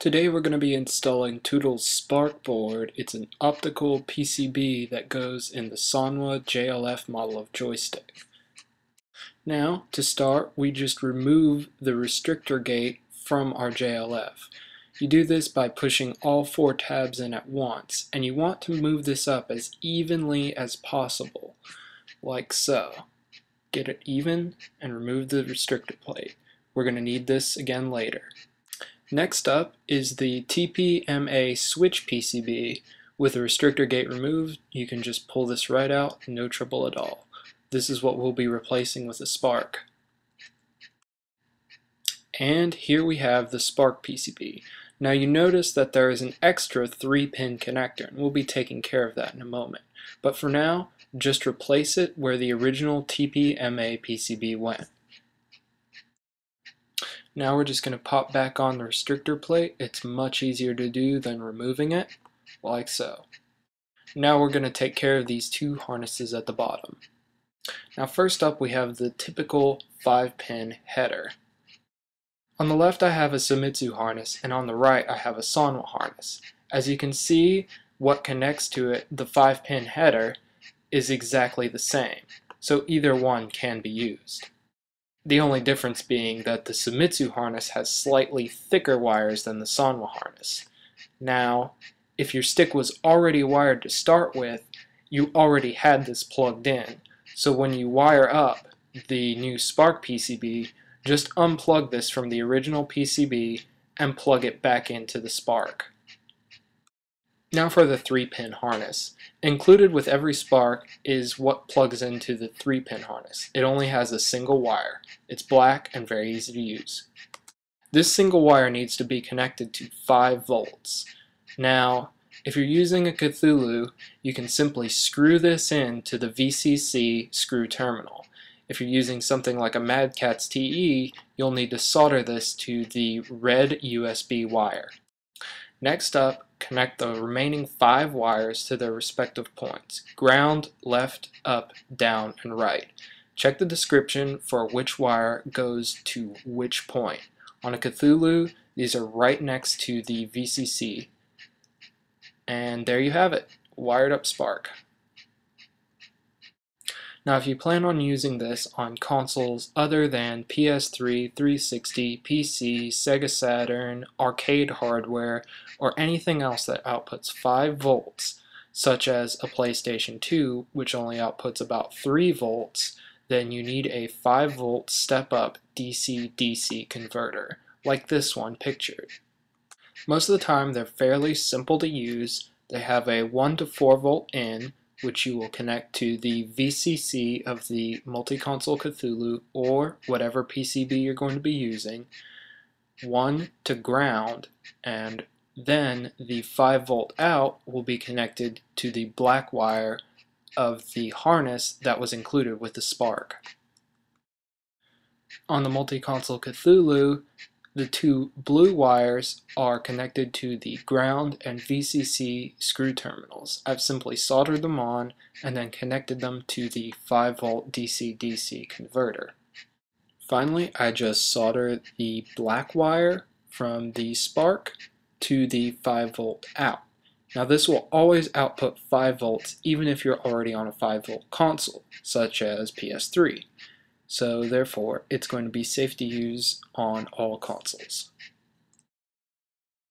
Today we're going to be installing Toodle's Sparkboard. It's an optical PCB that goes in the Sanwa JLF model of joystick. Now, to start, we just remove the restrictor gate from our JLF. You do this by pushing all four tabs in at once, and you want to move this up as evenly as possible, like so. Get it even and remove the restrictor plate. We're going to need this again later. Next up is the TPMA switch PCB. With the restrictor gate removed, you can just pull this right out, no trouble at all. This is what we'll be replacing with the Spark. And here we have the Spark PCB. Now you notice that there is an extra 3-pin connector, and we'll be taking care of that in a moment. But for now, just replace it where the original TPMA PCB went. Now we're just going to pop back on the restrictor plate. It's much easier to do than removing it, like so. Now we're going to take care of these two harnesses at the bottom. Now first up we have the typical 5-pin header. On the left I have a Sumitsu harness, and on the right I have a Sanwa harness. As you can see, what connects to it, the 5-pin header, is exactly the same, so either one can be used. The only difference being that the Sumitsu harness has slightly thicker wires than the Sanwa harness. Now, if your stick was already wired to start with, you already had this plugged in. So when you wire up the new Spark PCB, just unplug this from the original PCB and plug it back into the Spark. Now for the 3-pin harness. Included with every Spark is what plugs into the 3-pin harness. It only has a single wire. It's black and very easy to use. This single wire needs to be connected to 5 volts. Now, if you're using a Cthulhu, you can simply screw this in to the VCC screw terminal. If you're using something like a Mad Catz TE, you'll need to solder this to the red USB wire. Next up, connect the remaining 5 wires to their respective points: ground, left, up, down, and right. Check the description for which wire goes to which point. On a Cthulhu, these are right next to the VCC. And there you have it, wired up Spark. Now if you plan on using this on consoles other than PS3, 360, PC, Sega Saturn, arcade hardware, or anything else that outputs 5 volts, such as a PlayStation 2, which only outputs about 3 volts, then you need a 5 volt step-up DC-DC converter, like this one pictured. Most of the time they're fairly simple to use. They have a 1 to 4 volt in, which you will connect to the VCC of the multi-console Cthulhu or whatever PCB you're going to be using, 1 to ground, and then the 5 volt out will be connected to the black wire of the harness that was included with the Spark. On the multi-console Cthulhu, the 2 blue wires are connected to the ground and VCC screw terminals. I've simply soldered them on and then connected them to the 5 volt DC-DC converter. Finally, I just solder the black wire from the Spark to the 5 volt out. Now this will always output 5 volts even if you're already on a 5 volt console, such as PS3. So therefore, it's going to be safe to use on all consoles.